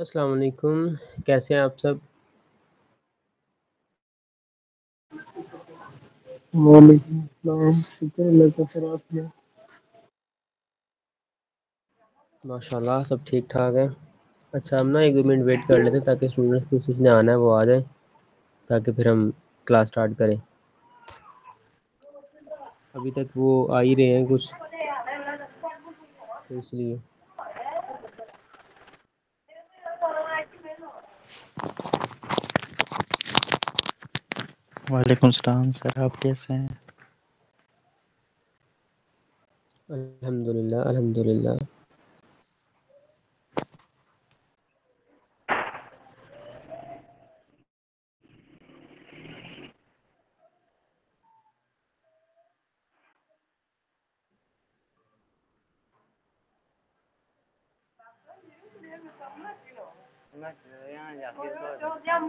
अस्सलाम वालेकुम, कैसे हैं आप सब? वालेकुम अस्सलाम, शुक्र अल्लाह का। फिर आप? माशाल्लाह सब ठीक ठाक है। अच्छा, हम ना एक मिनट वेट कर लेते हैं ताकि स्टूडेंट्स को जिसने आना है वो आ जाए, ताकि फिर हम क्लास स्टार्ट करें। अभी तक वो आ ही रहे हैं कुछ, तो इसलिए वालेकुम सलाम। सर आप कैसे हैं? अल्हम्दुलिल्लाह अल्हम्दुलिल्लाह।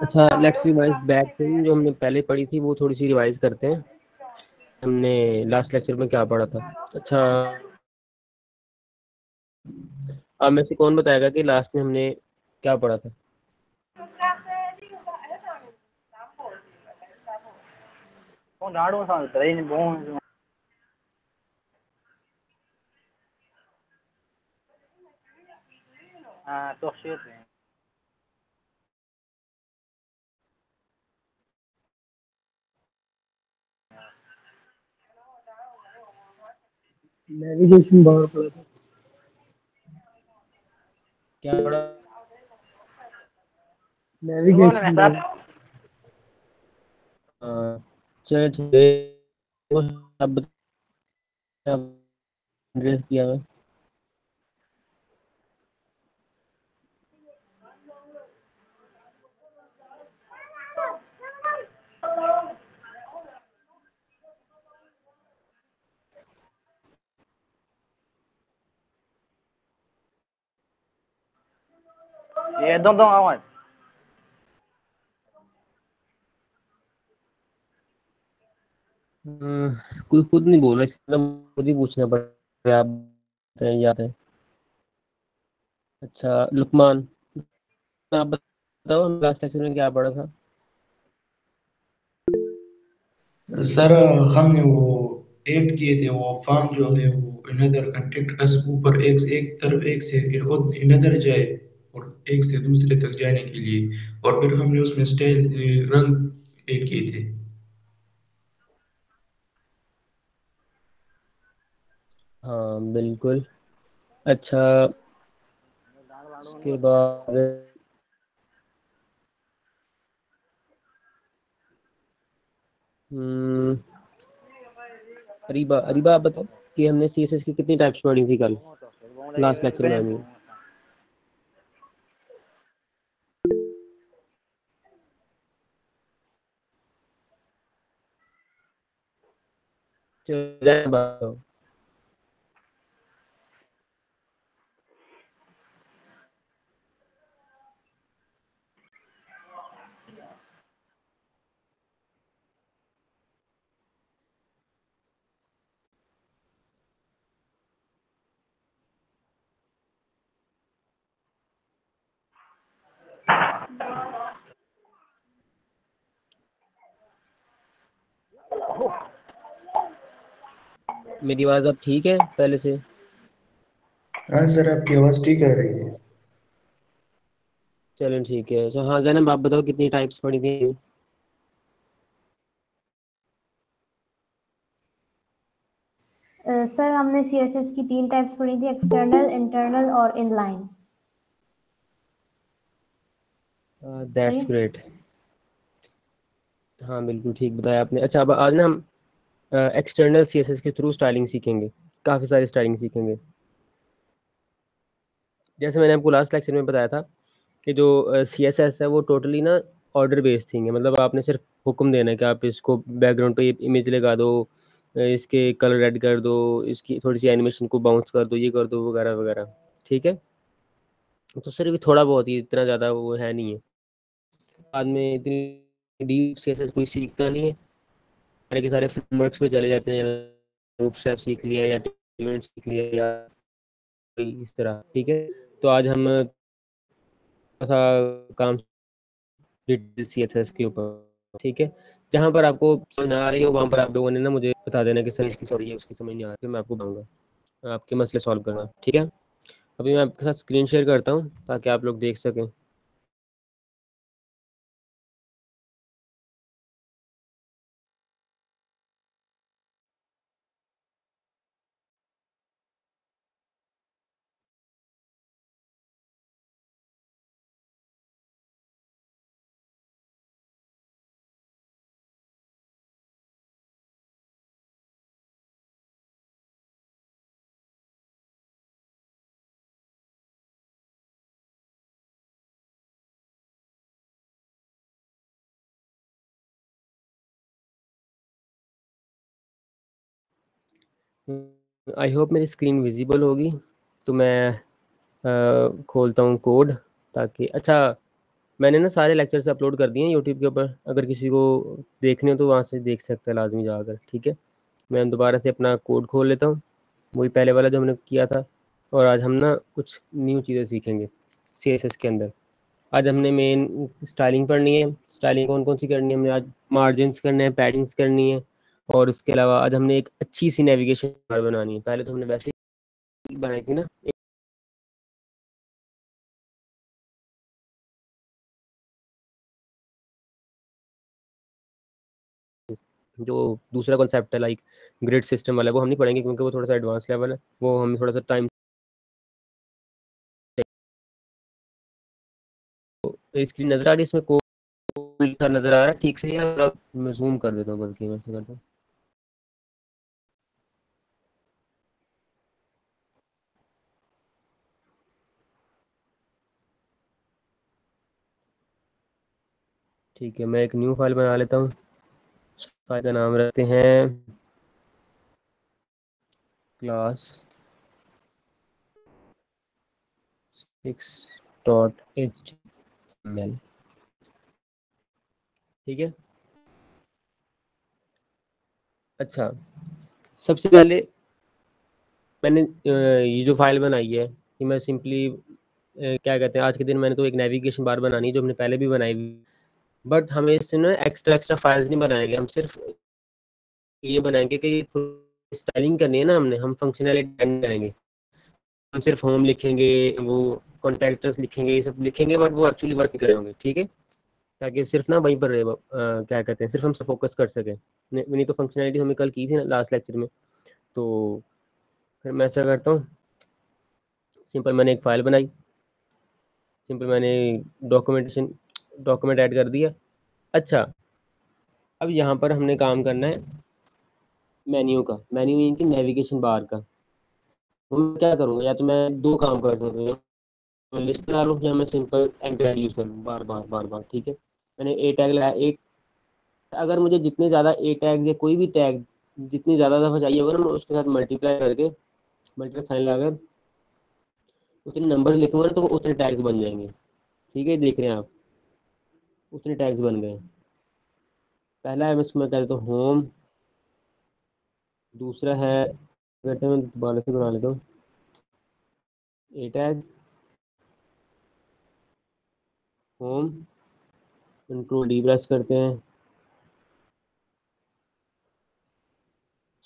अच्छा, लेट्स रिवाइज बैक से जो हमने पहले पढ़ी थी वो थोड़ी सी रिवाइज करते हैं। हमने लास्ट लेक्चर में क्या पढ़ा था? अच्छा, आप में से कौन बताएगा कि लास्ट में हमने क्या पढ़ा था? तो नेविगेशन बाहर पड़ा था। क्या पड़ा? नेविगेशन। चलो ठीक है, वो सब एड्रेस किया है। ये दो आवाज कोई खुद नहीं बोल रहा, खुद ही पूछना पड़ रहा है। आप याद है? अच्छा लुकमान, आप बताओ लास्ट लेक्चर में क्या पढ़ा था? सर हमने वो ऐड किए थे, वो फॉर्म जो है वो इनदर कंटेक्ट कस ऊपर एक तरफ एक से खुद इनदर जाए और एक से दूसरे तक जाने के लिए, और फिर हमने उसमें स्टाइल रंग ऐड किए थे। हाँ बिल्कुल। अच्छा उसके बाद अरीबा, आप बताओ कि हमने सीएसएस की कितनी टाइप्स पढ़ी थी कल लास्ट लेक्चर में? मेरी आवाज अब ठीक है पहले से? हाँ सर आपकी आवाज ठीक आ रही है। चलो ठीक है। अच्छा हाँ जनाब, आप बताओ कितनी टाइप्स पड़ी थी? सर हमने सीएसएस की 3 टाइप्स पड़ी थी, एक्सटर्नल, इंटरनल और इनलाइन। That's great. हाँ बिल्कुल ठीक बताया आपने। अच्छा अब आज ना हम एक्सटर्नल सीएसएस के थ्रू स्टाइलिंग सीखेंगे, काफ़ी सारी स्टाइलिंग सीखेंगे। जैसे मैंने आपको लास्ट लेक्चर में बताया था कि जो सीएसएस है वो टोटली ना ऑर्डर बेस्ड थिंग है। मतलब आपने सिर्फ हुक्म देना है कि आप इसको बैकग्राउंड पे ये इमेज लगा दो, इसके कलर ऐड कर दो, इसकी थोड़ी सी एनिमेशन को बाउंस कर दो, ये कर दो वगैरह वगैरह। ठीक है, तो सिर्फ थोड़ा बहुत ही, इतना ज़्यादा वो है नहीं है। बाद में इतनी डीप सीएसएस कोई सीखता नहीं है, सारे के सारे फ्रेमवर्क्स पे चले जाते हैं, सीख लिया या टेबल सीख लिया या इस तरह। ठीक है, तो आज हम सा काम CSS के ऊपर, ठीक है। जहाँ पर आपको समझ ना आ रही हो वहाँ पर आप लोगों ने ना मुझे बता देना कि सर इसकी सॉरी है, उसकी समझ नहीं आ रही, मैं आपको बताऊँगा, आपके मसले सॉल्व करना, ठीक है। अभी मैं आपके साथ स्क्रीन शेयर करता हूँ ताकि आप लोग देख सकें। आई होप मेरी स्क्रीन विजिबल होगी। तो मैं खोलता हूँ कोड ताकि, अच्छा मैंने ना सारे लेक्चर्स अपलोड कर दिए हैं यूट्यूब के ऊपर, अगर किसी को देखने हो तो वहाँ से देख सकता है लाजमी जाकर, ठीक है। मैं दोबारा से अपना कोड खोल लेता हूँ, वही पहले वाला जो हमने किया था। और आज हम ना कुछ न्यू चीज़ें सीखेंगे CSS के अंदर। आज हमने मेन स्टाइलिंग पढ़नी है, स्टाइलिंग कौन कौन सी करनी है हमने आज, मार्जिनस करने हैं, पैडिंग्स करनी है, और उसके अलावा आज हमने एक अच्छी सी नेविगेशन बार बनानी है। पहले तो हमने वैसे ही बनाई थी ना, जो दूसरा कॉन्सेप्ट है लाइक ग्रिड सिस्टम वाला, वो हम नहीं पढ़ेंगे क्योंकि वो थोड़ा सा एडवांस लेवल है, वो हम थोड़ा सा टाइम, इसकी नजर आ रही है इसमें को नजर आ रहा है ठीक से, या मैं जूम कर देता हूँ, बल्कि वैसे करता हूँ। ठीक है, मैं एक न्यू फाइल बना लेता हूँ। फाइल का नाम रखते हैं क्लास 6.html, ठीक है। अच्छा, सबसे पहले मैंने ये जो फाइल बनाई है कि मैं सिंपली क्या कहते हैं, आज के दिन मैंने तो एक नेविगेशन बार बनानी है जो हमने पहले भी बनाई हुई, बट हमें इससे ना एक्स्ट्रा फाइल्स नहीं बनाएंगे, हम सिर्फ ये बनाएंगे कि स्टाइलिंग करनी है ना हमने, हम फंक्शनैलिटी ऐड करेंगे, हम सिर्फ होम लिखेंगे, वो कॉन्ट्रैक्टर्स लिखेंगे, ये सब लिखेंगे, बट वो एक्चुअली वर्क नहीं करेंगे, ठीक है। ताकि सिर्फ ना वहीं पर रहे, क्या कहते हैं, सिर्फ हम फोकस कर सकें। नहीं तो फंक्शनैलिटी हमने कल की थी ना लास्ट लेक्चर में। तो फिर मैं ऐसा करता हूँ, सिंपल मैंने एक फ़ाइल बनाई, सिंपल मैंने डॉक्यूमेंट ऐड कर दिया। अच्छा, अब यहाँ पर हमने काम करना है मेन्यू का, मेन्यू इनकी नेविगेशन बार का। मैं क्या करूँगा, या तो मैं दो काम कर सकता हूँ, मैं लिस्ट बना लूँ या मैं सिंपल टैग यूज़ करूँ बार बार, ठीक है। मैंने ए टैग लगाया, अगर मुझे जितने ज़्यादा ए टैग या कोई भी टैग जितनी ज़्यादा दफ़ा चाहिए होगा ना, मैं उसके साथ मल्टीप्लाई करके साइन लगाकर उतने नंबर लिखूँगा ना, तो वो उतने टैग्स बन जाएंगे, ठीक है। देख रहे हैं आप, उतने टैग्स बन गए। पहला है इसमें कहते हैं होम, दूसरा है कहते हैं, दोबारा से बना लेता हूँ ए टैग, होम, कंट्रोल-D प्रेस करते हैं,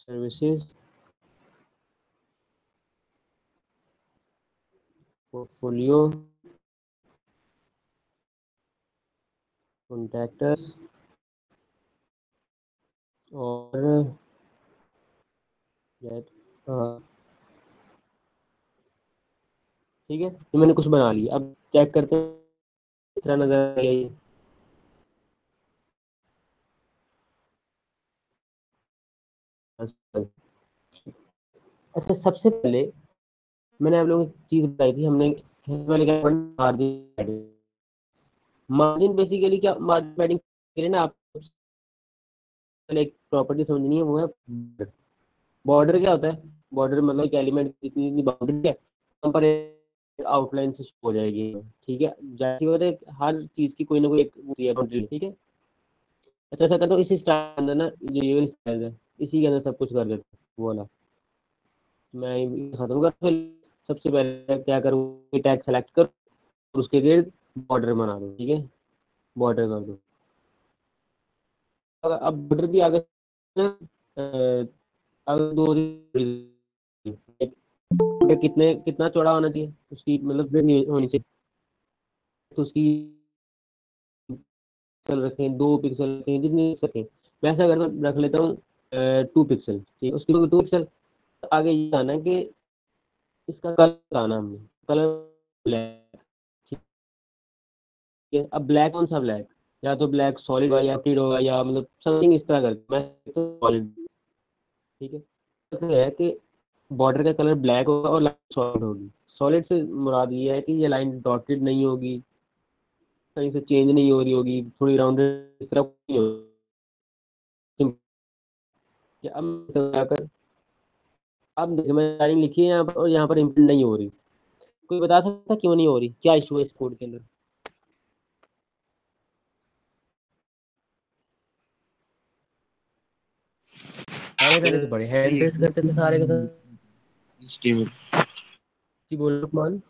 सर्विसेज, पोर्टफोलियो, कॉन्टैक्टर्स और गेट, ठीक है। तो मैंने कुछ बना लिया, अब चेक करते हैं किस तरह नजर आई। अच्छा, सबसे पहले मैंने आप लोगों को एक चीज़ बताई थी, हमने पहले क्या मार्जिन, बेसिकली क्या मार्जिन पैडिंग के लिए ना आप एक प्रॉपर्टी समझनी है, वो है बॉर्डर। बॉर्डर क्या होता है? बॉर्डर मतलब एक एलिमेंट जितनी बाउंड्री है वहाँ पर आउटलाइन से शो हो जाएगी, ठीक है। जाहिर बात है हर चीज़ की कोई ना कोई एक होती है बाउंड्री, ठीक है। अच्छा, ऐसा करता हूँ, इसी स्टाइल के अंदर ना ये स्टाइल है, इसी के अंदर सब कुछ कर देते वो वाला मैं खत्म कर। सबसे पहले क्या करूँ, टैग सेलेक्ट कर, उसके गिर्द बॉर्डर बना दो, ठीक है, बॉर्डर कर दो। अब बॉर्डर भी आगे दो कितना चौड़ा होना चाहिए उसकी, मतलब होनी चाहिए तो उसकी पिक्सल रखें, 2 पिक्सल रखें, जितनी रखें। मैं ऐसा करता हूँ, रख लेता हूँ 2 पिक्सल, ठीक है। उसके बाद 2 पिक्सल आगे ये आना कि इसका कलर आना, हमने कलर ब्लैक, ठीक है। अब ब्लैक कौन सा ब्लैक, या तो ब्लैक सॉलिड होगा या टीड होगा या मतलब समथिंग इस तरह करके मैं सॉलिड, ठीक है। तो है कि बॉर्डर का कलर ब्लैक होगा और लाइन सॉलिड होगी। सॉलिड से मुराद ये है कि ये लाइन डॉटेड नहीं होगी, कहीं से चेंज नहीं हो रही होगी, थोड़ी राउंडेड इस तरह नहीं होगी। अब मैं लाइन लिखी है यहाँ पर और यहाँ पर इम्प्लीमेंट नहीं हो रही। कोई बता सकता क्यों नहीं हो रही, क्या इशू है इस कोड के अंदर? बड़े हैंडल्स करते थे सारे के साथ। जी बोल लुकमान।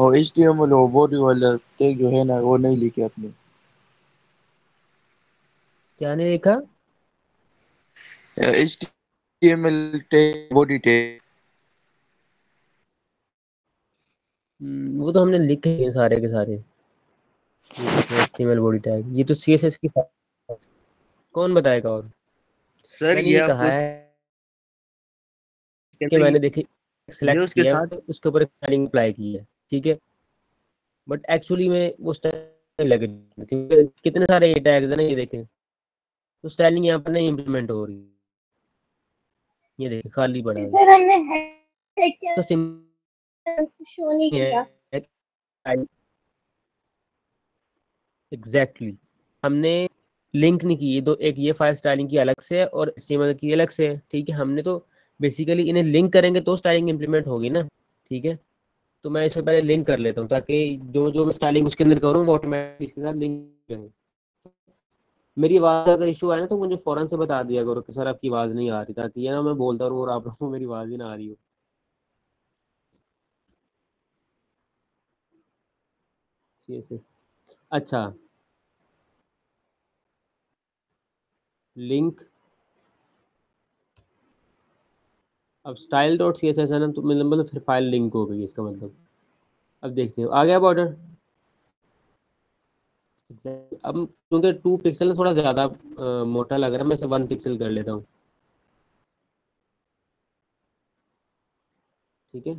और HTML वाला टैग जो है ना वो नहीं लिखे आपने। क्या नहीं लिखा? HTML टैग, बॉडी टैग, वो तो हमने लिखे हैं सारे के सारे। HTML बॉडी टैग ये तो CSS की कौन बताएगा? और सर ये आपको है कि मैंने देखी सिलेक्ट किया साथ उसके ऊपर स्टाइलिंग अप्लाई की है, ठीक है। बट एक्चुअली में वो स्टाइल लग रही क्योंकि कितने सारे ये टैग्स हैं ना, ये देखें तो स्टाइलिंग यहाँ पर नहीं इंप्लीमेंट हो रही, ये देखें खाली पड़ा है। सर हमने है तो शो नहीं किया एग्जैक्टली, हमने लिंक नहीं की। ये दो, एक ये फाइल स्टाइलिंग की अलग से है और HTML की अलग से है, ठीक है। हमने तो बेसिकली इन्हें लिंक करेंगे तो स्टाइलिंग इंप्लीमेंट होगी ना, ठीक है। तो मैं इससे पहले लिंक कर लेता हूँ ताकि जो जो मैं स्टाइलिंग उसके अंदर करूँ वो ऑटोमेटिक इसके साथ लिंक करें। मेरी आवाज़ अगर इशू आए ना तो मुझे फ़ौरन से बता दिया करो कि सर आपकी आवाज़ नहीं आ रही, ताकि ना मैं बोलता रहूँ और आप लोगों को मेरी आवाज़ ही ना आ रही हो। अच्छा, लिंक, अब स्टाइल डॉट CSS है ना, तो मतलब फिर फाइल लिंक हो गई इसका मतलब। अब देखते हैं आ गया बॉर्डर। अब क्योंकि 2 पिक्सल थोड़ा ज़्यादा मोटा लग रहा है, मैं इसे 1 पिक्सल कर लेता हूँ, ठीक है।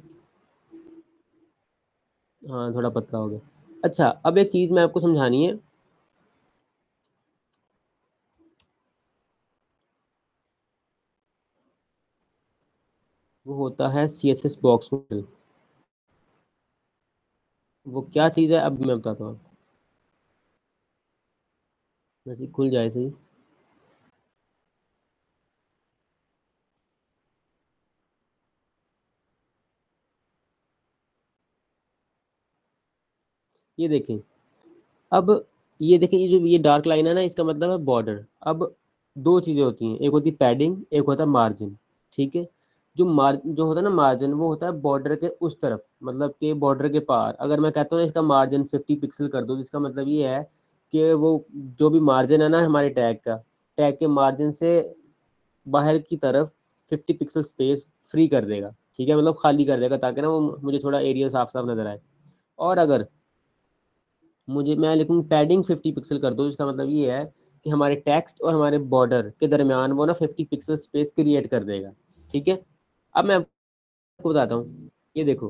हाँ थोड़ा पतला हो गया। अच्छा अब एक चीज़ मैं आपको समझानी है। वो होता है CSS बॉक्स मॉडल। वो क्या चीज़ है अब मैं बताता हूँ। वैसे खुल जाए सही। ये देखें, अब ये देखें, ये जो ये डार्क लाइन है ना इसका मतलब है बॉर्डर। अब 2 चीज़ें होती हैं, एक होती है पैडिंग, एक होता है मार्जिन, ठीक है। जो होता है ना मार्जिन, वो होता है बॉर्डर के उस तरफ, मतलब कि बॉर्डर के पार। अगर मैं कहता हूँ ना इसका मार्जिन 50 पिक्सल कर दो, इसका मतलब ये है कि वो जो भी मार्जिन है ना हमारे टैग का, टैग के मार्जिन से बाहर की तरफ 50 पिक्सल स्पेस फ्री कर देगा, ठीक है, मतलब खाली कर देगा ताकि ना वो मुझे थोड़ा एरिया साफ साफ नजर आए। और अगर मुझे मैं लिखूँ पैडिंग 50 पिक्सल कर दो, इसका मतलब ये है कि हमारे टेक्स्ट और हमारे बॉर्डर के दरमियान वो ना 50 पिक्सल स्पेस क्रिएट कर देगा, ठीक है। अब मैं आपको बताता हूँ, ये देखो,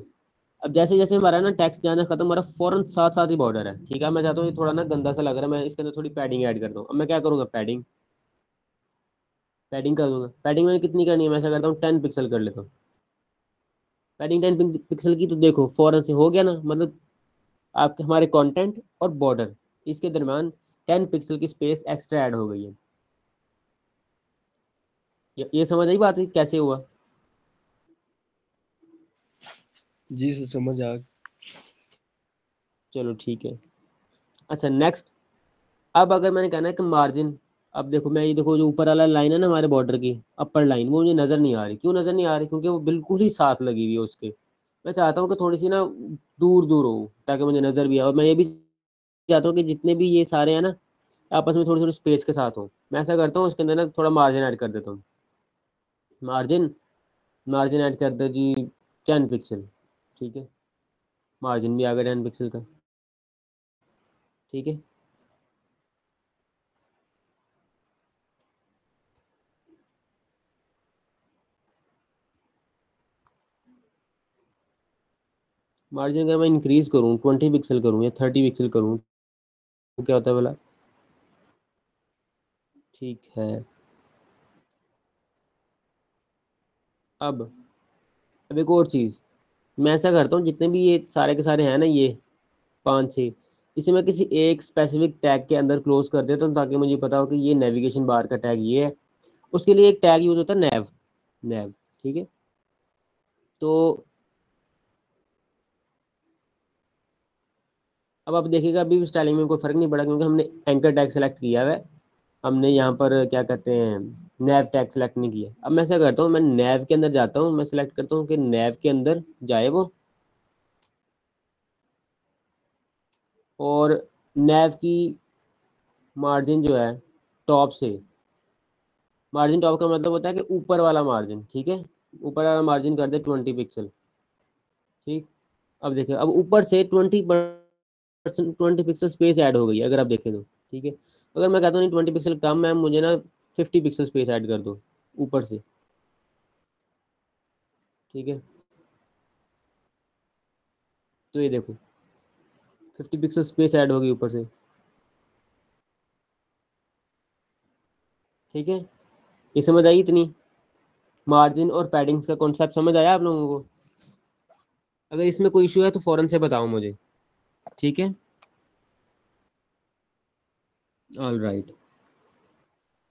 अब जैसे जैसे हमारा ना टेक्स्ट जाना खत्म हो रहा है फ़ौरन साथ ही बॉर्डर है, ठीक है। मैं चाहता हूँ ये थोड़ा ना गंदा सा लग रहा है, मैं इसके अंदर थोड़ी पैडिंग ऐड करता हूँ। अब मैं क्या करूँगा, पैडिंग कर दूँगा। पैडिंग मैंने कितनी करनी है, मैं ऐसा करता हूँ 10 पिक्सल कर लेता हूँ। पैडिंग 10 पिक्सल की, तो देखो फ़ौरन से हो गया ना, मतलब आपके हमारे कॉन्टेंट और बॉर्डर इसके दरमियान 10 पिक्सल की स्पेस एक्स्ट्रा ऐड हो गई है। ये समझ आई बात है कैसे हुआ? जी सर समझ आ, चलो ठीक है। अच्छा नेक्स्ट, अब अगर मैंने कहना है कि मार्जिन, अब देखो मैं ये देखो जो ऊपर वाला लाइन है ना हमारे बॉर्डर की अपर लाइन, वो मुझे नज़र नहीं आ रही। क्यों नज़र नहीं आ रही? क्योंकि वो बिल्कुल ही साथ लगी हुई है उसके, मैं चाहता हूँ कि थोड़ी सी ना दूर दूर हो ताकि मुझे नज़र भी आए, और मैं ये भी चाहता हूँ कि जितने भी ये सारे हैं ना आपस में थोड़ी थोड़ी स्पेस के साथ हो। मैं ऐसा करता हूँ उसके अंदर ना थोड़ा मार्जिन ऐड कर देता हूँ, मार्जिन ऐड कर दो जी 10 पिक्सल, ठीक है। मार्जिन भी आ गया 10 पिक्सल का, ठीक है। मार्जिन अगर मैं इंक्रीज़ करूँ 20 पिक्सल करूँ या 30 पिक्सल करूँ तो क्या होता है भला, ठीक है। अब एक और चीज़ मैं ऐसा करता हूँ, जितने भी ये सारे के सारे हैं ना ये 5-6, इसे मैं किसी एक स्पेसिफिक टैग के अंदर क्लोज कर देता हूँ ताकि मुझे पता हो कि ये नेविगेशन बार का टैग ये है। उसके लिए एक टैग यूज़ होता है नेव, ठीक है। तो अब आप देखिएगा अभी स्टाइलिंग में कोई फ़र्क नहीं पड़ा क्योंकि हमने एंकर टैग सेलेक्ट किया हुआ है, हमने यहाँ पर क्या कहते हैं नेव टैग सेलेक्ट नहीं किया। अब मैं ऐसा करता हूँ, मैं नेव के अंदर जाता हूँ, मैं सेलेक्ट करता हूँ कि नेव के अंदर जाए वो, और नेव की मार्जिन जो है टॉप से, मार्जिन टॉप का मतलब होता है कि ऊपर वाला मार्जिन, ठीक है। ऊपर वाला मार्जिन कर दे 20 पिक्सल, ठीक। अब देखिए अब ऊपर से 20 पिक्सल स्पेस ऐड हो गई अगर आप देखें तो, ठीक है। अगर मैं कहता हूँ 20 पिक्सल कम है, मुझे ना 50 पिक्सल स्पेस ऐड कर दो ऊपर से, ठीक है। तो ये देखो 50 पिक्सल स्पेस ऐड हो गई ऊपर से, ठीक है। ये समझ आई इतनी मार्जिन और पैडिंग्स का कॉन्सेप्ट समझ आया आप लोगों को? अगर इसमें कोई इशू है तो फ़ौरन से बताओ मुझे, ठीक है। ऑल राइट,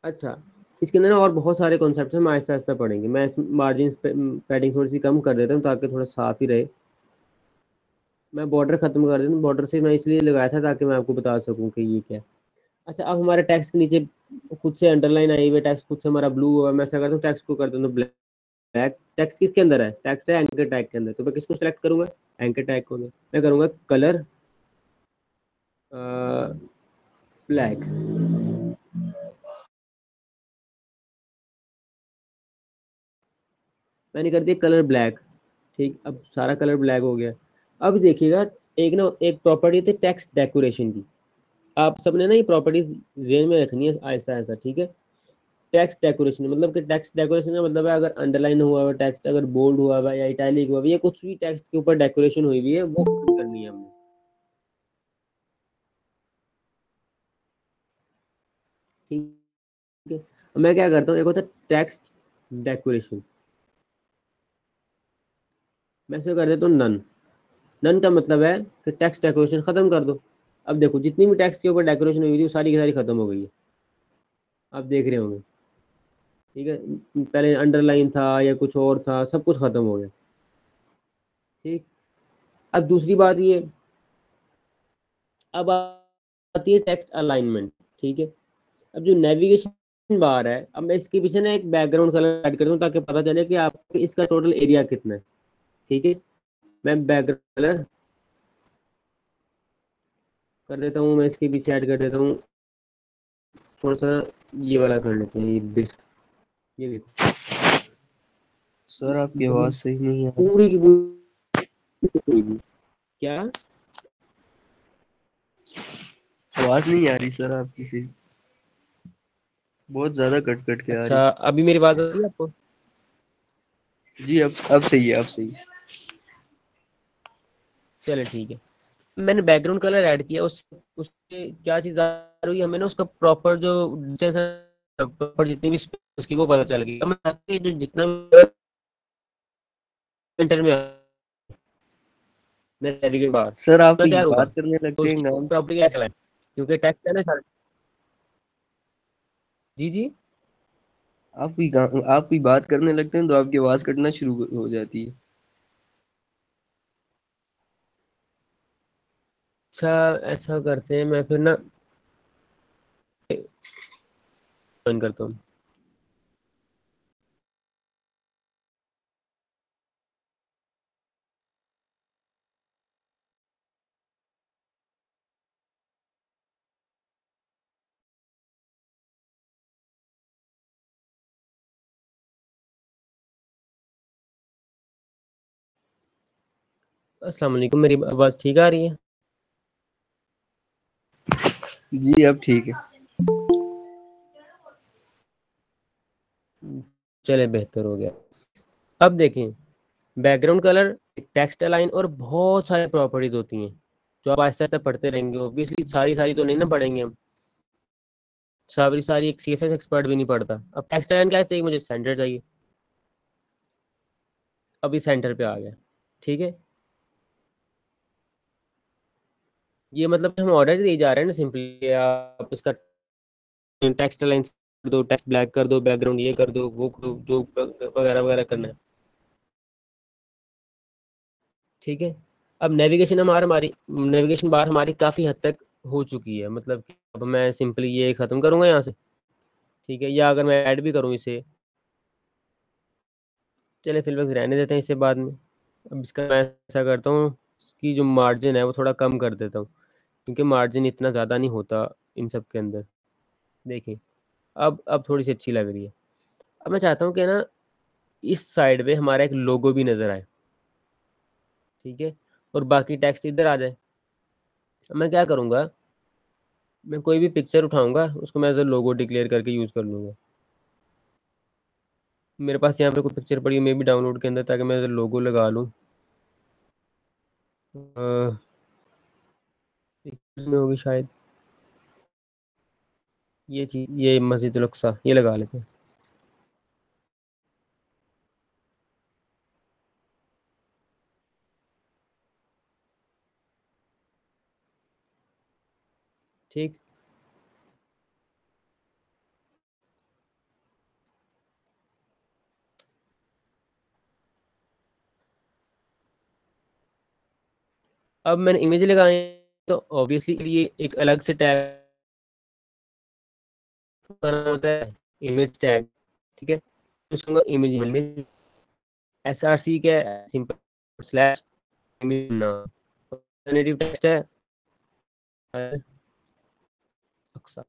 अच्छा इसके अंदर ना और बहुत सारे कॉन्सेप्ट हैं, हम आहिस्ता आहिस्ता पढ़ेंगे। मैं इस मार्जिन पैडिंग थोड़ी सी कम कर देता हूँ ताकि थोड़ा साफ ही रहे। मैं बॉर्डर ख़त्म कर देता हूँ, बॉर्डर से मैं इसलिए लगाया था ताकि मैं आपको बता सकूँ कि ये क्या है। अच्छा अब हमारे टेक्स्ट के नीचे खुद से अंडरलाइन आई हुई है, टेक्स्ट खुद से हमारा ब्लू हुआ। मैं ऐसा करता हूँ टेक्स्ट को कर देता हूँ ब्लैक। टेक्स्ट किसके अंदर है? टेक्स्ट है एंकर टैग के अंदर, तो मैं किसको सेलेक्ट करूँगा? एंकर टैग को मैं करूँगा कलर ब्लैक, मैंने कर दिया कलर ब्लैक, ठीक। अब सारा कलर ब्लैक हो गया। अब देखिएगा एक ना एक प्रॉपर्टी होती है टेक्स्ट डेकोरेशन की, आप सबने ना ये प्रॉपर्टीज जेन में रखनी है ऐसा ऐसा, ठीक है। टेक्स्ट डेकोरेशन मतलब कि टेक्स्ट डेकोरेशन का मतलब है अगर अंडरलाइन हुआ हुआ टेक्स्ट, अगर बोल्ड हुआ हुआ या इटैलिक हुआ हुआ या कुछ भी टेक्स्ट के ऊपर डेकोरेशन हुई हुई है वो करनी है हमने। मैं क्या करता हूँ, एक होता है टेक्स्ट डेकोरेशन, मैं इसे कर देता हूँ नन का मतलब है कि टेक्स्ट डेकोरेशन ख़त्म कर दो। अब देखो जितनी भी टेक्स्ट के ऊपर डेकोरेशन हुई थी वो सारी की सारी ख़त्म हो गई है, आप देख रहे होंगे, ठीक है। पहले अंडरलाइन था या कुछ और था, सब कुछ ख़त्म हो गया, ठीक। अब दूसरी बात ये, अब आती है टेक्स्ट अलाइनमेंट, ठीक है। अब जो नेविगेशन बार है, अब मैं इसके पीछे ना एक बैकग्राउंड कलर ऐड करता हूँ ताकि पता चले कि आपको इसका टोटल एरिया कितना है, ठीक है। मैं बैकग्राउंड कलर कर देता हूँ, मैं इसके पीछे ऐड कर देता हूँ थोड़ा सा ये वाला कर लेते हैं, ये बेस। ये देखो सर आपकी आवाज़ सही नहीं है पूरी की पूरी, क्या आवाज़ नहीं आ रही सर आपकी सही, बहुत ज्यादा कट कट के आ रही। अच्छा अभी मेरी आवाज आ रही है आपको? जी अब सही है, अब सही है, चलो ठीक है। मैंने बैकग्राउंड कलर ऐड किया, उससे क्या चीज आ रही है हमें ना, उसका प्रॉपर जो प्रॉपर जितनी भी उसकी वो पता चल गई। अब मैं जो जितना इंटर में मैं नेविगेशन बार सर आप बात करने लगते हैं प्रॉपर्टी क्या कहलाएं क्योंकि टेक्स्ट है ना सर। जी जी आप भी बात करने लगते हैं तो आपकी आवाज कटना शुरू हो जाती है। अच्छा ऐसा करते हैं, मैं फिर ना बंद करता हूँ। अस्सलाम वालेकुम, मेरी आवाज़ ठीक आ रही है? जी अब ठीक है, चले बेहतर हो गया। अब देखें, बैकग्राउंड कलर, टेक्स्ट अलाइन और बहुत सारे प्रॉपर्टीज होती हैं जो आप आहिस्ता आहिस्ता पढ़ते रहेंगे। ऑब्वियसली सारी तो नहीं ना पढ़ेंगे हम, सारी एक सीएसएस एक्सपर्ट भी नहीं पढ़ता। अब टेक्स्ट अलाइन क्या चाहिए? मुझे सेंटर चाहिए। अभी सेंटर पे आ गया, ठीक है। ये मतलब हम ऑर्डर दिए जा रहे हैं ना सिंपली। आप उसका टेक्स्ट अलाइन कर दो, टेक्स्ट ब्लैक कर दो, बैकग्राउंड ये कर दो, वो जो वगैरह वगैरह करना है, ठीक है। अब नेविगेशन हमारी नेविगेशन बार हमारी काफ़ी हद तक हो चुकी है। मतलब कि अब मैं सिंपली ये ख़त्म करूँगा यहाँ से, ठीक है। या अगर मैं ऐड भी करूँ इसे, चले फिलहाल रहने देते हैं इससे बाद में। अब इसका मैं ऐसा करता हूँ कि जो मार्जिन है वो थोड़ा कम कर देता हूँ, क्योंकि मार्जिन इतना ज़्यादा नहीं होता इन सब के अंदर। देखिए अब थोड़ी सी अच्छी लग रही है। अब मैं चाहता हूँ कि ना इस साइड पे हमारा एक लोगो भी नज़र आए, ठीक है, और बाकी टेक्स्ट इधर आ जाए। मैं क्या करूँगा, मैं कोई भी पिक्चर उठाऊँगा, उसको मैं एज अ लोगो डिक्लेयर करके यूज़ कर लूँगा। मेरे पास यहाँ पर कोई पिक्चर पड़ी है मे भी डाउनलोड के अंदर, ताकि मैं एज अ लोगो लगा लूँ। में होगी शायद ये चीज़, ये मस्जिद अल-अक्सा, ये लगा लेते हैं। ठीक, अब मैंने इमेज लगाई तो ऑब्वियसली ये एक अलग से टैग करना होता है, इमेज टैग, ठीक है। तो इमेज में SRC क्या है, सिंपल स्लैश इमेज नाम, नेटिव टेक्स्ट है अक्सर,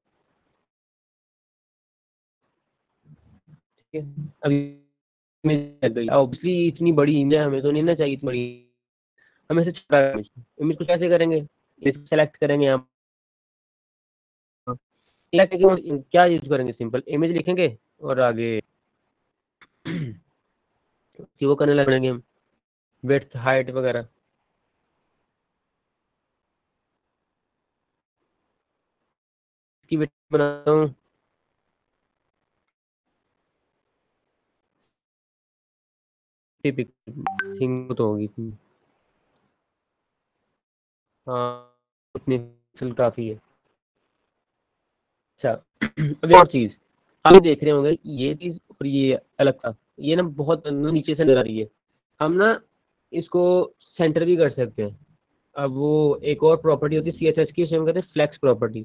ठीक है। अब इमेज ऑब्वियसली इतनी बड़ी इमेज हमें तो नहीं ना चाहिए, इतनी बड़ी हम ऐसे छोटा इमेज को कैसे करेंगे, इसको सेलेक्ट करेंगे आप, क्या यूज करेंगे, सिंपल इमेज लिखेंगे और आगे वो करने लगेंगे हम, विड्थ हाइट वगैरह। इसकी विड्थ बनाता हूँ 50 पिक्सल तो होगी, हाँ उतनी काफ़ी है। अच्छा अब एक और चीज़ हम देख रहे होंगे, ये चीज़ और ये अलग था, ये ना बहुत नीचे से नजर आ रही है। हम ना इसको सेंटर भी कर सकते हैं। अब वो एक और प्रॉपर्टी होती है CSS की, उसे हम कहते हैं फ्लैक्स प्रॉपर्टी।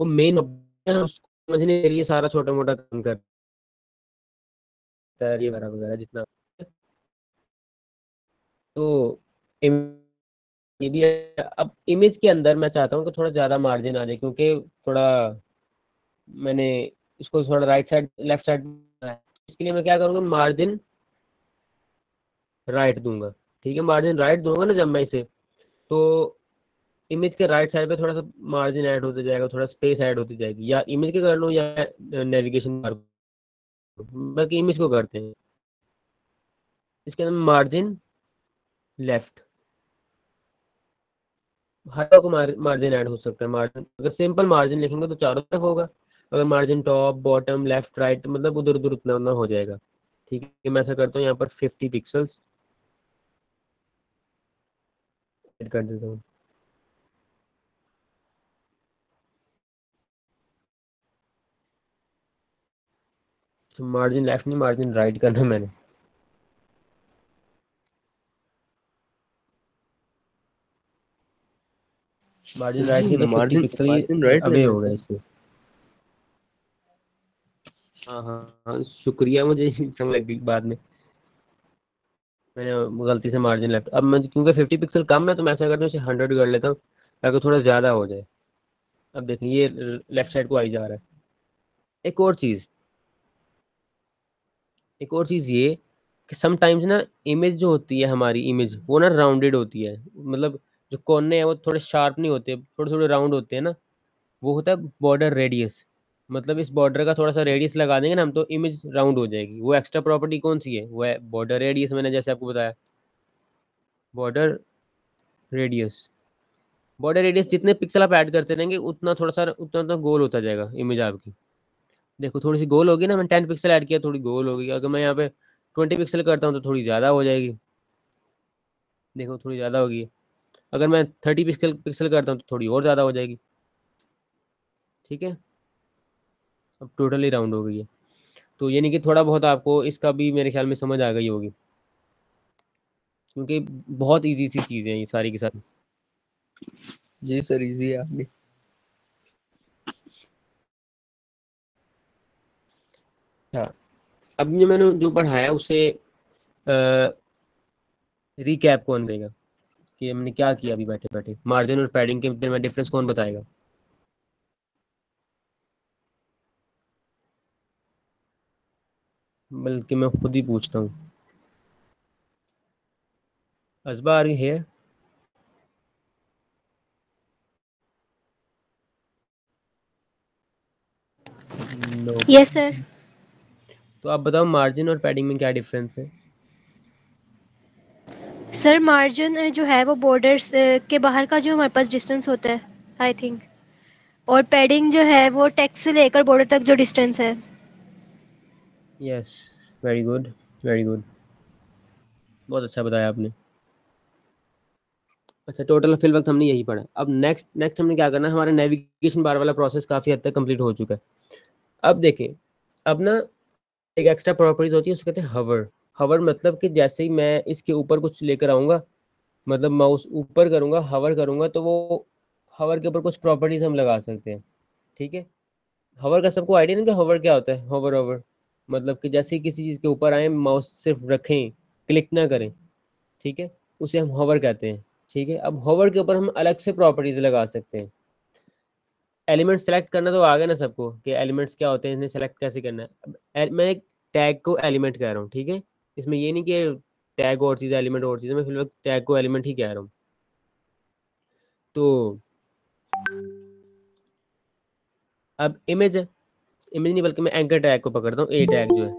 वो मेन समझने के लिए सारा छोटा मोटा काम करता है, ये वगैरह वगैरह जितना। तो ये भी है। अब इमेज के अंदर मैं चाहता हूँ कि थोड़ा ज़्यादा मार्जिन आ जाए, क्योंकि थोड़ा मैंने इसको थोड़ा राइट साइड लेफ्ट साइड, इसके लिए मैं क्या करूँगा, मार्जिन राइट दूंगा, ठीक है। मार्जिन राइट दूंगा ना जब मैं इसे, तो इमेज के राइट साइड पे थोड़ा सा मार्जिन ऐड होता जाएगा, थोड़ा स्पेस ऐड होती जाएगी। या इमेज के कर लूँ या नेविगेशन कर, बाकी इमेज को करते हैं। इसके अंदर मार्जिन लेफ्ट, हर को मार्जिन ऐड हो सकता है। मार्जिन अगर सिंपल मार्जिन लिखेंगे तो चारों तरफ होगा, अगर margin top bottom left right मतलब उधर उधर उतना उतना हो जाएगा, ठीक है। मैं ऐसा करता हूँ, यहाँ पर 50 पिक्सल्स ऐड कर देता हूँ। मार्जिन लेफ्ट नहीं, मार्जिन राइट करना मैंने। मार्जिन राइट की तो मार्जिन राइट अभी हो गया इसमें। हाँ, शुक्रिया, मुझे समझ लग गई बाद में, मैंने गलती से मार्जिन लेफ्ट। अब मैं क्योंकि 50 पिक्सल कम है तो मैं ऐसा करता हूँ इसे 100 कर लेता हूँ, ताकि थोड़ा ज़्यादा हो जाए। अब देखें ये लेफ्ट साइड को आई जा रहा है। एक और चीज़ ये कि समटाइम्स ना इमेज जो होती है हमारी इमेज वो ना राउंडेड होती है, मतलब जो कोने हैं वो थोड़े शार्प नहीं होते, थोड़े थोड़े राउंड होते हैं ना, वो होता है बॉर्डर रेडियस। मतलब इस बॉर्डर का थोड़ा सा रेडियस लगा देंगे ना हम तो इमेज राउंड हो जाएगी। वो एक्स्ट्रा प्रॉपर्टी कौन सी है, वो है बॉर्डर रेडियस। मैंने जैसे आपको बताया बॉर्डर रेडियस, बॉर्डर रेडियस जितने पिक्सल आप ऐड करते रहेंगे उतना थोड़ा सा उतना गोल होता जाएगा इमेज आपकी। देखो थोड़ी सी गोल होगी ना, मैंने 10 पिक्सल ऐड किया थोड़ी गोल होगी, अगर मैं यहाँ पे 20 पिक्सल करता हूँ तो थोड़ी ज़्यादा हो जाएगी, देखो थोड़ी ज़्यादा होगी। अगर मैं 30 पिक्सल करता हूँ तो थोड़ी और ज़्यादा हो जाएगी। ठीक है, अब टोटली राउंड हो गई है। तो यानी कि थोड़ा बहुत आपको इसका भी मेरे ख्याल में समझ आ गई होगी, क्योंकि बहुत ईजी सी चीज़ें हैं ये सारी की सारी। जी सर, ईजी है आपने। हाँ, अब ये मैंने जो पढ़ाया उसे रिकैप कौन देगा कि हमने क्या किया अभी बैठे बैठे। मार्जिन और पैडिंग के बीच में डिफरेंस कौन बताएगा? बल्कि मैं खुद ही पूछता हूँ। असबा आ रही है? Yes sir. तो आप बताओ मार्जिन और पैडिंग में क्या डिफरेंस है? सर मार्जिन जो है वो बॉर्डर्स के बाहर का जो हमारे पास डिस्टेंस होता है आई थिंक, और पैडिंग जो है वो टेक्स्ट से लेकर बॉर्डर तक जो डिस्टेंस है। Yes, very good very good, बहुत अच्छा बताया आपने। अच्छा, टोटल फिल वक्त हमने यही पढ़ा। अब नेक्स्ट हमने क्या करना है, हमारा नेविगेशन बार वाला प्रोसेस काफ़ी हद तक कंप्लीट हो चुका है। अब देखें, अब ना एक एक्स्ट्रा प्रॉपर्टीज होती है उसको कहते हैं हवर। हवर मतलब कि जैसे ही मैं इसके ऊपर कुछ लेकर आऊँगा, मतलब माउस ऊपर करूँगा, हवर करूँगा, तो वो हवर के ऊपर कुछ प्रॉपर्टीज हम लगा सकते हैं। ठीक है, हवर का सबको आइडिया नहीं कि हवर क्या होता है। हवर ओवर मतलब कि जैसे ही किसी चीज़ के ऊपर आए, माउस सिर्फ रखें, क्लिक ना करें, ठीक है, उसे हम हवर कहते हैं। ठीक है, अब हवर के ऊपर हम अलग से प्रॉपर्टीज लगा सकते हैं। एलिमेंट सेलेक्ट करना तो आ गया ना सबको कि एलिमेंट्स क्या होते हैं, इन्हें सेलेक्ट कैसे करना है। अब मैं एक टैग को एलिमेंट कह रहा हूँ, ठीक है, इसमें ये नहीं कि टैग और चीज़ एलिमेंट और चीज़, मैं फिलहाल टैग को एलिमेंट ही कह रहा हूँ। तो अब इमेज नहीं बल्कि मैं एंकर टैग को पकड़ता हूँ, ए टैग जो है,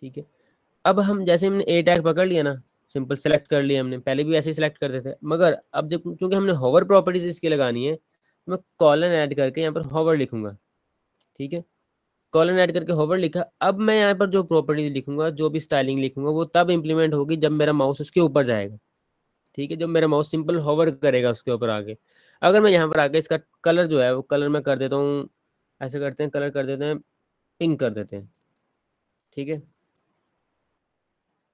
ठीक है। अब हम जैसे हमने ए टैग पकड़ लिया ना, सिंपल सेलेक्ट कर लिया, हमने पहले भी ऐसे ही सिलेक्ट करते थे, मगर अब जब क्योंकि हमने होवर प्रॉपर्टीज इसकी लगानी है तो मैं कॉलन ऐड करके यहाँ पर होवर लिखूंगा। ठीक है, कॉलन ऐड करके होवर लिखा। अब मैं यहाँ पर जो प्रॉपर्टीज लिखूंगा, जो भी स्टाइलिंग लिखूंगा, वो तब इम्प्लीमेंट होगी जब मेरा माउस उसके ऊपर जाएगा। ठीक है, जब मेरा माउस सिंपल होवर करेगा उसके ऊपर आगे। अगर मैं यहाँ पर आके इसका कलर जो है वो कलर मैं कर देता हूँ, ऐसे करते हैं, कलर कर देते हैं, पिंक कर देते हैं। ठीक है,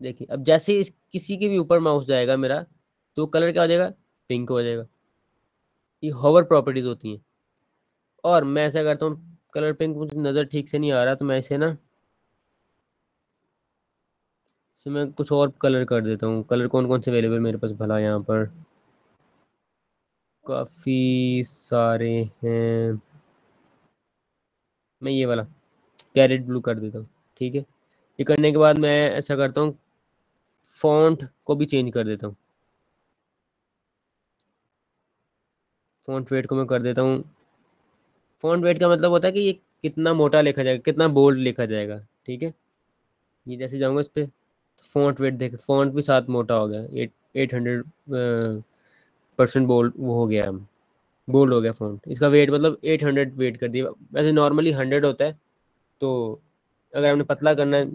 देखिए अब जैसे ही किसी के भी ऊपर माउस जाएगा मेरा, तो कलर क्या हो जाएगा, पिंक हो जाएगा। ये होवर प्रॉपर्टीज होती हैं। और मैं ऐसा करता हूँ, कलर पिंक मुझे नज़र ठीक से नहीं आ रहा, तो मैं इसे ना मैं कुछ और कलर कर देता हूँ। कलर कौन कौन से अवेलेबल मेरे पास भला, यहाँ पर काफ़ी सारे हैं, मैं ये वाला कैरेट ब्लू कर देता हूँ। ठीक है, ये करने के बाद मैं ऐसा करता हूँ, फॉन्ट को भी चेंज कर देता हूँ, फॉन्ट वेट को मैं कर देता हूँ। फॉन्ट वेट का मतलब होता है कि ये कितना मोटा लिखा जाएगा, कितना बोल्ड लिखा जाएगा। ठीक है, ये जैसे जाऊँगा इस पर, फॉन्ट वेट देख, फॉन्ट भी साथ मोटा हो गया, 800% बोल्ड वो हो गया, बोल्ड हो गया फॉन्ट। इसका वेट मतलब 800 वेट कर दिया, वैसे नॉर्मली 100 होता है, तो अगर हमने पतला करना है,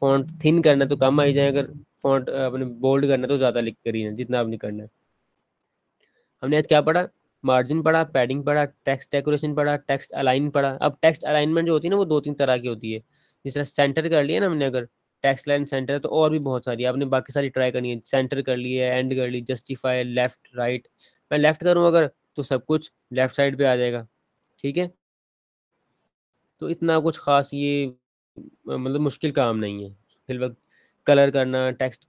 फॉन्ट थिन करना है तो कम आई जाए, अगर फॉन्ट अपने बोल्ड करना है तो ज़्यादा लिख करिए जितना आपने करना है। हमने आज क्या पढ़ा, मार्जिन पढ़ा, पैडिंग पढ़ा, टेक्स्ट डेकोरेशन पढ़ा, टेक्स्ट अलाइन पढ़ा। अब टेक्स्ट अलाइनमेंट जो होती है ना, वो 2-3 तरह की होती है। जिस तरह सेंटर कर लिया ना हमने, अगर टेक्स्ट लाइन सेंटर, तो और भी बहुत सारी आपने बाकी सारी ट्राई करनी है। सेंटर कर ली है, एंड कर ली, जस्टिफाई, लेफ्ट राइट। मैं लेफ्ट करूँ अगर तो सब कुछ लेफ्ट साइड पे आ जाएगा। ठीक है, तो इतना कुछ ख़ास ये मतलब मुश्किल काम नहीं है। फिलहाल कलर करना, टेक्स्ट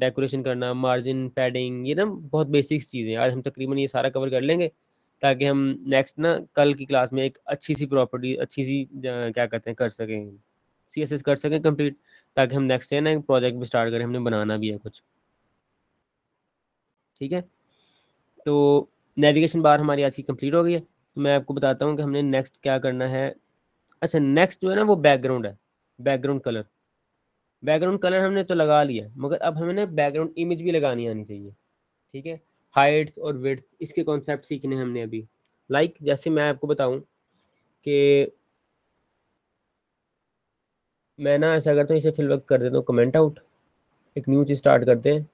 डेकोरेशन करना, मार्जिन पैडिंग, ये ना बहुत बेसिक चीज़ें, आज हम तकरीबन ये सारा कवर कर लेंगे। ताकि हम नेक्स्ट ना कल की क्लास में एक अच्छी सी प्रॉपर्टी, अच्छी सी क्या कहते हैं, कर सकें, सीएसएस कर सकें कंप्लीट, ताकि हम नेक्स्ट है ना एक प्रोजेक्ट भी स्टार्ट करें, हमने बनाना भी है कुछ। ठीक है, तो नेविगेशन बार हमारी आज की कंप्लीट हो गई है। मैं आपको बताता हूँ कि हमने नेक्स्ट क्या करना है। अच्छा, नेक्स्ट जो है ना वो बैकग्राउंड है, बैकग्राउंड कलर। बैकग्राउंड कलर हमने तो लगा लिया, मगर अब हमें ना बैकग्राउंड इमेज भी लगानी आनी चाहिए। ठीक है, हाइट्स और विड्थ, इसके कॉन्सेप्ट सीखने हमने अभी। लाइक जैसे मैं आपको बताऊं कि मैं ना ऐसा करता हूँ, इसे फिल वर्क कर देता हूँ, कमेंट आउट, एक न्यू चीज स्टार्ट करते हैं।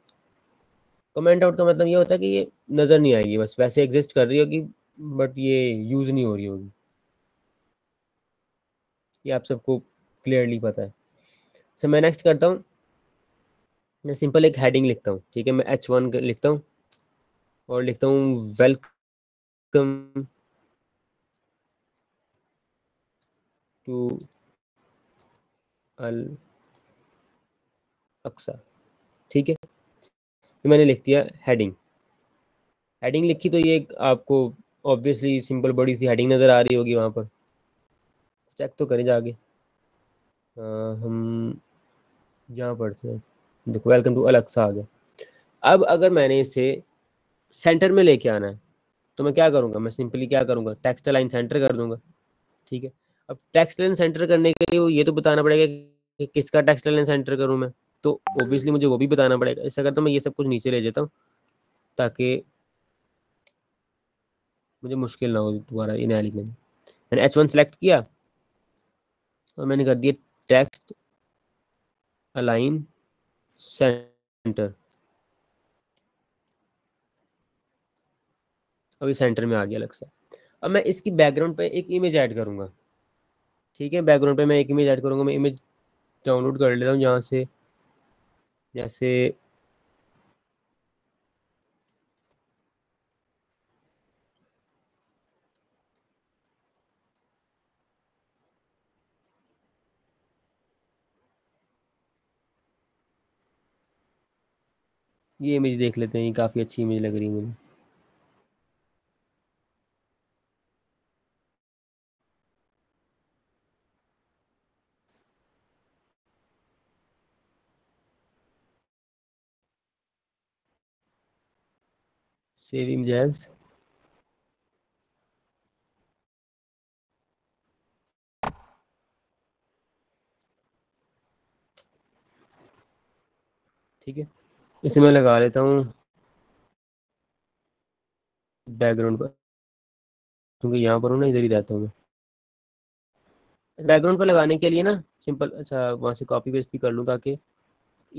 कमेंट आउट का मतलब ये होता है कि ये नज़र नहीं आएगी, बस वैसे एग्जिस्ट कर रही होगी बट ये यूज़ नहीं हो रही होगी। ये आप सबको क्लियरली पता है। सो मैं नेक्स्ट करता हूँ, मैं सिंपल एक हेडिंग लिखता हूँ। ठीक है, मैं H1 लिखता हूँ और लिखता हूँ वेलकम टू अल अक्सा। ठीक है, ये मैंने लिख दिया हेडिंग। हेडिंग लिखी तो ये आपको ऑब्वियसली सिंपल बड़ी सी हेडिंग नज़र आ रही होगी वहाँ पर। चेक तो करें जाके, हम यहाँ पढ़ते हैं, देखो वेलकम टू अलेक्सा आ गया। अब अगर मैंने इसे सेंटर में लेके आना है तो मैं क्या करूँगा, मैं सिंपली क्या करूँगा, टेक्स्ट लाइन सेंटर कर दूँगा। ठीक है, अब टेक्स्ट लाइन सेंटर करने के लिए वो ये तो बताना पड़ेगा कि किसका टेक्स्ट लाइन सेंटर करूँ मैं, तो ऑब्वियसली मुझे वो भी बताना पड़ेगा। ऐसा करता हूँ मैं ये सब कुछ नीचे ले जाता हूँ ताकि मुझे मुश्किल ना हो दोबारा ये नया लिखने में। मैंने H1 सेलेक्ट किया और मैंने कर दिया टेक्स्ट अलाइन सेंटर। अभी सेंटर में आ गया अलग सा। अब मैं इसकी बैकग्राउंड पे एक इमेज ऐड करूँगा। ठीक है, बैकग्राउंड पे मैं एक इमेज ऐड करूँगा। मैं इमेज डाउनलोड कर लेता हूँ यहाँ से, जैसे ये इमेज देख लेते हैं, ये काफ़ी अच्छी इमेज लग रही है मुझे। सेव इमेज एज, ठीक है, इसे मैं लगा लेता हूँ बैकग्राउंड पर, क्योंकि यहाँ पर हूँ ना, इधर ही रहता हूँ मैं। बैकग्राउंड पर लगाने के लिए ना सिंपल, अच्छा वहाँ से कॉपी पेस्ट भी कर लूँ ताकि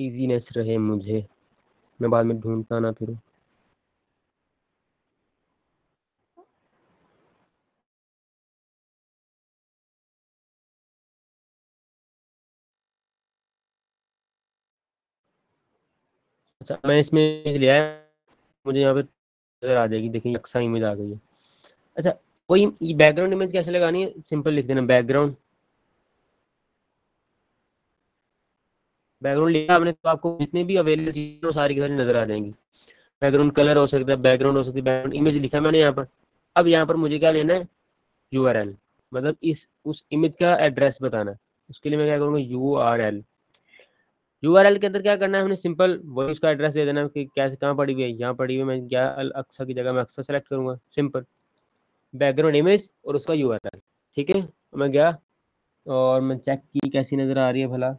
ईजीनेस रहे मुझे, मैं बाद में ढूंढता ना फिरूँ। अच्छा, मैं इसमें इमेज लिया है, मुझे यहाँ पे नजर आ जाएगी, देखिए अक्सा इमेज आ गई है। अच्छा, वही बैकग्राउंड इमेज कैसे लगानी है, सिंपल लिख देना बैकग्राउंड। बैकग्राउंड लिखा आपने तो आपको जितनी भी अवेलेबल चीज़ें सारी की सारी नजर आ जाएंगी। बैकग्राउंड कलर हो सकता है, बैकग्राउंड हो सकती है, बैकग्राउंड इमेज लिखा मैंने यहाँ पर। अब यहाँ पर मुझे क्या लेना है, URL, मतलब इस उस इमेज का एड्रेस बताना है। उसके लिए मैं क्या करूँगा, URL के अंदर क्या करना है, हमने सिंपल वही उसका एड्रेस दे देना कि कैसे कहाँ पड़ी हुई है। यहाँ पड़ी हुई है, मैं क्या अल अक्सा की जगह मैं अक्सा सेलेक्ट करूँगा, सिंपल बैकग्राउंड इमेज और उसका URL। ठीक है, मैं गया और मैं चेक की कैसी नज़र आ रही है भला।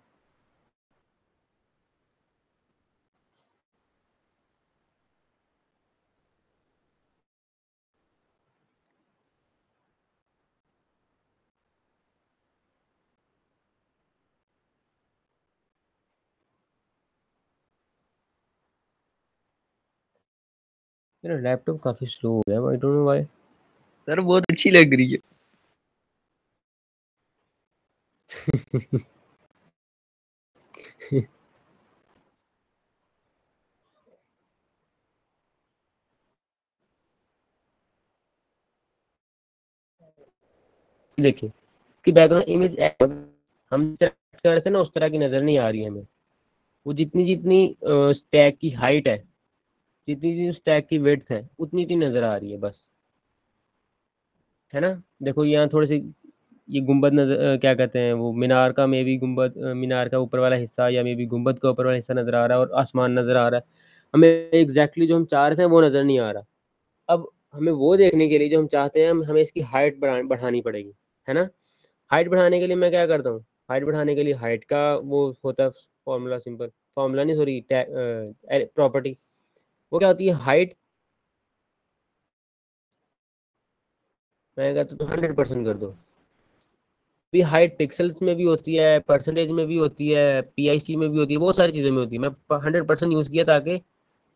मेरा लैपटॉप काफी स्लो हो गया, I don't know why. Sir बहुत अच्छी लग रही है। देखिए कि बैकग्राउंड इमेज हम सेलेक्ट करते हैं ना, उस तरह की नजर नहीं आ रही है हमें। वो जितनी स्टैक की हाइट है, जितनी स्टैक की वेट है, उतनी नज़र आ रही है बस। है ना। देखो यहाँ थोड़ी सी ये गुंबद नजर, क्या कहते हैं वो मीनार का, मे भी गुंबद, मीनार का ऊपर वाला हिस्सा या मे भी गुंबद का ऊपर वाला हिस्सा नज़र आ रहा है और आसमान नज़र आ रहा है। हमें एग्जैक्टली जो हम चाह रहे थे वो नज़र नहीं आ रहा। अब हमें वो देखने के लिए जो हम चाहते हैं, हमें इसकी हाइट बढ़ानी पड़ेगी, है ना। हाइट बढ़ाने के लिए मैं क्या करता हूँ, हाइट बढ़ाने के लिए हाइट का वो होता है फॉर्मूला, सिंपल फॉर्मूला नहीं सॉरी प्रॉपर्टी। वो क्या होती है, हाइट मैं कहता हूँ 100% कर दो। भी हाइट पिक्सल्स में भी होती है, परसेंटेज में भी होती है, पीआईसी में भी होती है, बहुत सारी चीज़ों में होती है। मैं 100% यूज़ किया ताकि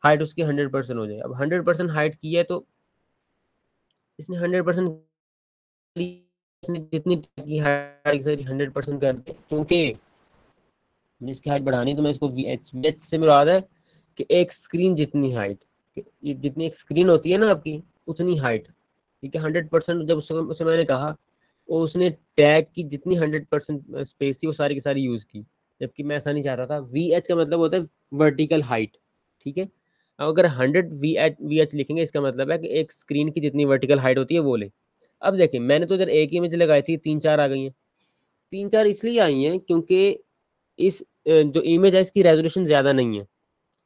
हाइट उसकी 100% हो जाए। अब 100% हाइट की है तो इसने 100% जितनी की हाइट 100% कर दी, क्योंकि इसकी हाइट बढ़ानी तो मैं इसको वीएच से मुराद है कि एक स्क्रीन जितनी हाइट, जितनी एक स्क्रीन होती है ना आपकी, उतनी हाइट, ठीक है। 100% जब उससे मैंने कहा और उसने टैग की जितनी 100% स्पेस थी वो सारी की सारी यूज़ की, जबकि मैं ऐसा नहीं चाहता था। वीएच का मतलब होता है वर्टिकल हाइट, ठीक है। अगर 100 वीएच लिखेंगे इसका मतलब है कि एक स्क्रीन की जितनी वर्टिकल हाइट होती है वो ले। अब देखिए मैंने तो इधर एक इमेज लगाई थी, 3-4 आ गई हैं। 3-4 इसलिए आई हैं क्योंकि इस जो इमेज है इसकी रेजोल्यूशन ज़्यादा नहीं है,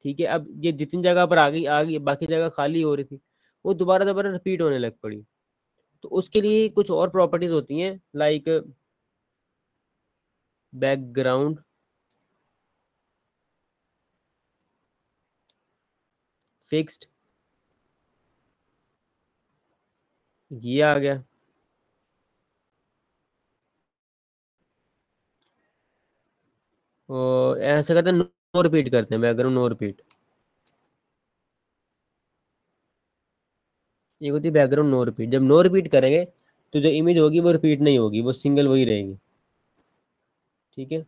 ठीक है। अब ये जितनी जगह पर आ गई, बाकी जगह खाली हो रही थी, वो दोबारा रिपीट होने लग पड़ी। तो उसके लिए कुछ और प्रॉपर्टीज होती हैं, लाइक बैकग्राउंड फिक्स्ड, ये आ गया। और ऐसा करते हैं नो रिपीट करते हैं, बैकग्राउंड नो रिपीट, ये होती है बैकग्राउंड नो रिपीट। जब नो रिपीट करेंगे तो जो इमेज होगी वो रिपीट नहीं होगी, वो सिंगल वही रहेगी, ठीक है।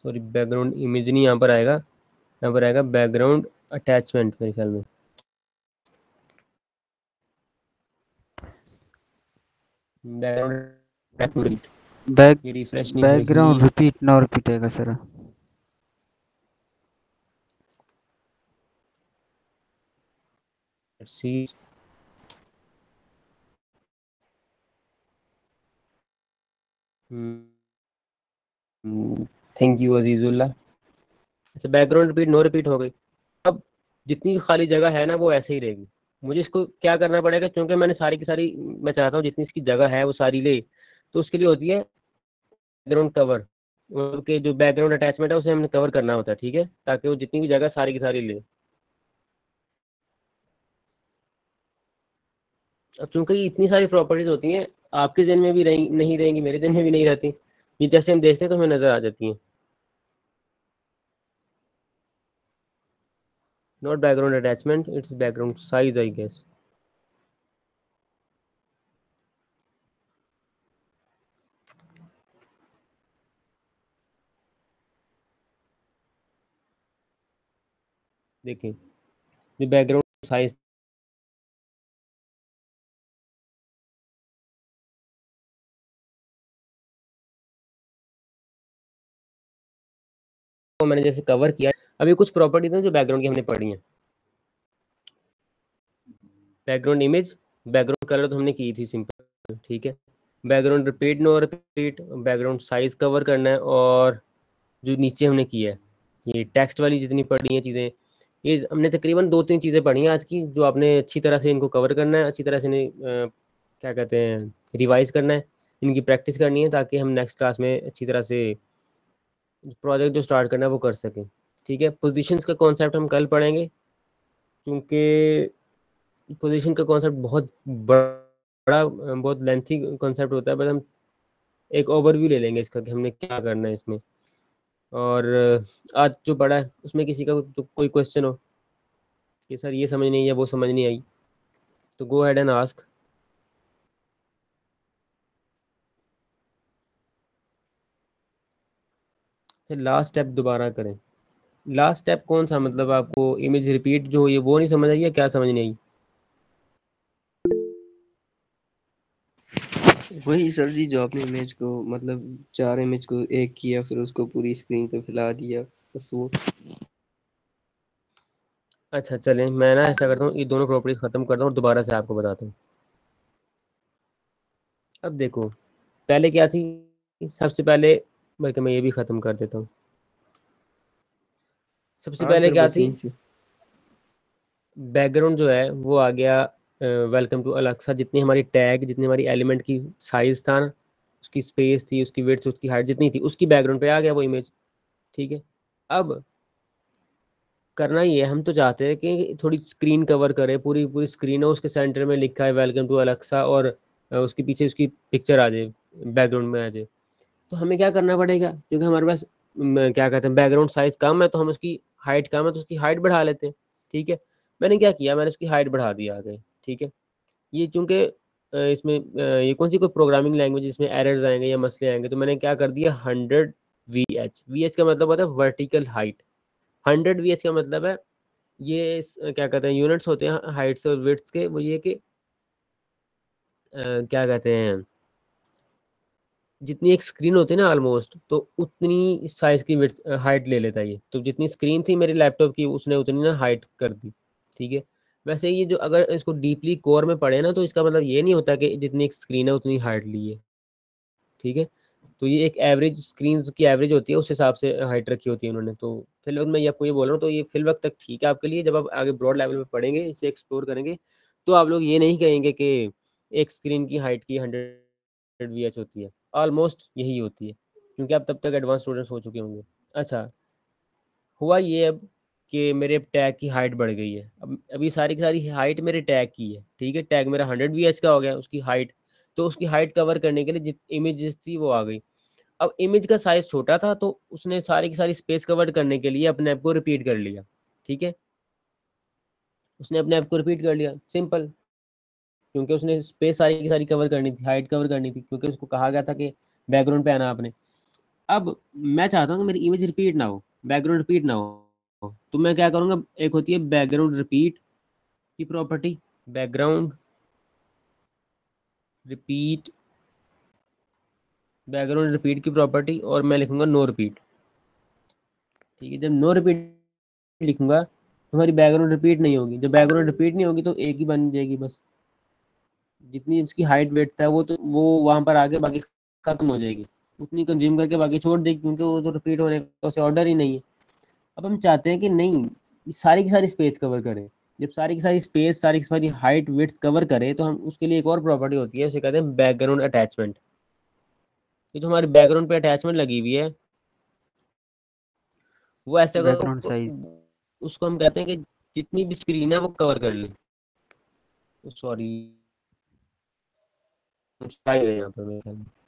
सॉरी बैकग्राउंड इमेज नहीं, यहाँ पर आएगा, यहाँ पर आएगा बैकग्राउंड अटैचमेंट मेरे ख्याल में। बैकग्राउंड बैकग्राउंड रिपीट ना रिपीटेगा सर, थैंक यू अजीजुल्ला। अच्छा बैकग्राउंड रिपीट नो रिपीट हो गई। अब जितनी खाली जगह है ना वो ऐसे ही रहेगी। मुझे इसको क्या करना पड़ेगा, क्योंकि मैंने सारी की सारी, मैं चाहता हूँ जितनी इसकी जगह है वो सारी ले, तो उसके लिए होती है बैकग्राउंड कवर। उनके जो बैकग्राउंड अटैचमेंट है उसे हमने कवर करना होता है, ठीक है, ताकि वो जितनी भी जगह सारी की सारी ले। अब चूंकि इतनी सारी प्रॉपर्टीज होती हैं, आपके जहन में भी नहीं रहेंगी, मेरे जहन में भी नहीं रहती, ये जैसे हम देखते हैं तो हमें नज़र आ जाती हैं। Not background attachment, it's background size I guess. देखें जो बैकग्राउंड साइज को मैंने जैसे कवर किया। अभी कुछ प्रॉपर्टीज हैं जो बैकग्राउंड की हमने पढ़ी हैं, बैकग्राउंड इमेज, बैकग्राउंड कलर तो हमने की थी सिंपल, ठीक है। Background repeat no repeat, background size cover करना है, और जो नीचे हमने किया है ये टेक्स्ट वाली जितनी पढ़ी हैं चीज़ें, ये हमने तकरीबन 2-3 चीज़ें पढ़ी हैं आज की, जो आपने अच्छी तरह से इनको कवर करना है, अच्छी तरह से इन्हें क्या कहते हैं रिवाइज़ करना है, इनकी प्रैक्टिस करनी है, ताकि हम नेक्स्ट क्लास में अच्छी तरह से प्रोजेक्ट जो स्टार्ट करना है वो कर सकें, ठीक है। पोजीशंस का कॉन्सेप्ट हम कल पढ़ेंगे, क्योंकि पोजीशन का कॉन्सेप्ट बहुत बड़ा, बहुत लेंथी कॉन्सेप्ट होता है, बट हम एक ओवरव्यू ले लेंगे इसका कि हमने क्या करना है इसमें। और आज जो पढ़ा है उसमें किसी का तो कोई क्वेश्चन हो कि सर ये समझ नहीं या वो समझ नहीं आई, तो go ahead and ask. Last step दोबारा करें। लास्ट स्टेप कौन सा, मतलब आपको इमेज रिपीट जो हुई वो नहीं समझ आई या क्या समझ नहीं आई? वही सर जी, जो आपने इमेज को मतलब 4 इमेज को एक किया, फिर उसको पूरी स्क्रीन पे फैला दिया बस वो। अच्छा चलें, मैं ना ऐसा करता हूँ ये दोनों प्रॉपर्टीज खत्म करता हूँ और दोबारा से आपको बताता हूँ। अब देखो पहले क्या थी, सबसे पहले बल्कि मैं ये भी खत्म कर देता हूँ। सबसे पहले क्या थी, बैकग्राउंड जो है वो आ गया वेलकम टू अलेक्सा। जितनी हमारी टैग, जितनी हमारी एलिमेंट की साइज था, उसकी स्पेस थी, उसकी विड्थ, उसकी हाइट जितनी थी, उसकी बैकग्राउंड पे आ गया वो इमेज। ठीक है, अब करना ये हम तो चाहते हैं कि थोड़ी स्क्रीन कवर करे, पूरी पूरी स्क्रीन हो, उसके सेंटर में लिखा है वेलकम टू अलेक्सा और उसके पीछे उसकी पिक्चर आ जाए, बैकग्राउंड में आ जाए। तो हमें क्या करना पड़ेगा, क्योंकि हमारे पास क्या कहते हैं बैकग्राउंड साइज कम है, तो हम उसकी हाइट कम है तो उसकी हाइट बढ़ा लेते हैं। ठीक है, मैंने क्या किया, मैंने उसकी हाइट बढ़ा दी आगे। ठीक है, ये चूंकि इसमें ये कौन सी कोई प्रोग्रामिंग लैंग्वेज इसमें एरर्स आएंगे या मसले आएंगे, तो मैंने क्या कर दिया 100 VH। VH का मतलब होता है वर्टिकल हाइट। 100 VH का मतलब है ये क्या कहते हैं यूनिट्स होते हैं हाइट्स और विड्थ्स के, वो ये कि क्या कहते हैं जितनी एक स्क्रीन होती है ना ऑलमोस्ट, तो उतनी साइज की विड्थ हाइट ले लेता है ये। तो जितनी स्क्रीन थी मेरे लैपटॉप की उसने उतनी ना हाइट कर दी। ठीक है, वैसे ये जो अगर इसको डीपली कोर में पढ़े ना, तो इसका मतलब ये नहीं होता कि जितनी एक स्क्रीन है उतनी हाइट ली है। ठीक है, तो ये एक एवरेज स्क्रीन की एवरेज होती है, उस हिसाब से हाइट रखी होती है उन्होंने। तो फिलहाल मैं ये आपको ये बोल रहा हूँ, तो ये फिलहाल तक ठीक है आपके लिए। जब आप आगे ब्रॉड लेवल पे पढ़ेंगे, इसे एक्सप्लोर करेंगे, तो आप लोग ये नहीं कहेंगे कि एक स्क्रीन की हाइट की 100 VH होती है, ऑलमोस्ट यही होती है, क्योंकि आप तब तक एडवांस स्टूडेंट्स हो चुके होंगे। अच्छा, हुआ ये अब कि मेरे टैग की हाइट बढ़ गई है। अब अभी सारी की सारी हाइट मेरे टैग की है। ठीक है, टैग मेरा 100 VH का हो गया, उसकी हाइट, तो उसकी हाइट कवर करने के लिए जित इमेज थी वो आ गई। अब इमेज का साइज छोटा था, तो उसने सारी की सारी स्पेस कवर करने के लिए अपने आप को रिपीट कर लिया। ठीक है, उसने अपने आप को रिपीट कर लिया, सिंपल, क्योंकि उसने स्पेस सारी की सारी कवर करनी थी, हाइट कवर करनी थी, क्योंकि उसको कहा गया था कि बैकग्राउंड पे आना आपने। अब मैं चाहता हूँ कि मेरी इमेज रिपीट ना हो, बैकग्राउंड रिपीट ना हो, तो मैं क्या करूँगा, एक होती है बैकग्राउंड रिपीट की property, background repeat, background repeat की प्रॉपर्टी, और मैं लिखूंगा नो रिपीट। ठीक है, जब नो रिपीट लिखूंगा हमारी बैकग्राउंड रिपीट नहीं होगी, जब बैकग्राउंड रिपीट नहीं होगी तो एक ही बन जाएगी बस, जितनी इसकी हाइट वेट है वो, तो वो वहाँ पर आके बाकी खत्म हो जाएगी, उतनी कंज्यूम करके बाकी छोड़ देगी, क्योंकि वो तो रिपीट होने का उससे ऑर्डर ही नहीं है। अब हम चाहते हैं कि नहीं सारी की सारी स्पेस कवर करें, जब सारी की सारी स्पेस, सारी की सारी हाइट विड्थ कवर करें, तो हम उसके लिए एक और प्रॉपर्टी होती है, उसे कहते हैं बैकग्राउंड अटैचमेंट। ये जो हमारे बैकग्राउंड पे अटैचमेंट लगी हुई है वो ऐसे बैकग्राउंड साइज, उसको हम कहते हैं कि जितनी भी स्क्रीन है वो कवर कर ले। सॉरी, यहाँ पर